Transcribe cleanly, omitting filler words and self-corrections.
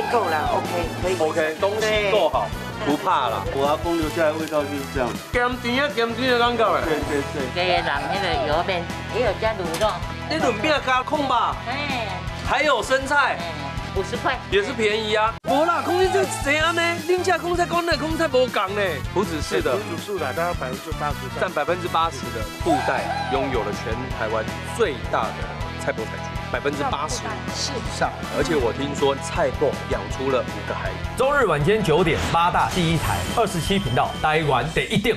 练够了 ，OK， 可以。OK， 东西够好，不怕了。我阿公留下来味道就是这样，咸甜啊，咸甜的感觉哎。对对对。这个人那个油面也有加卤肉，那卤面加控吧。哎。还有生菜。 50块也是便宜啊！无啦，空菜谁安呢？恁家空菜跟那空菜无同呢。不只是的，土主啦，大概80%，占80%的布袋拥有了全台湾最大的菜博产区，80%以上。而且我听说菜博养出了5个孩子。周日晚间9点，8大第1台27频道，台湾第1顶。